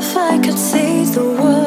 If I could see the world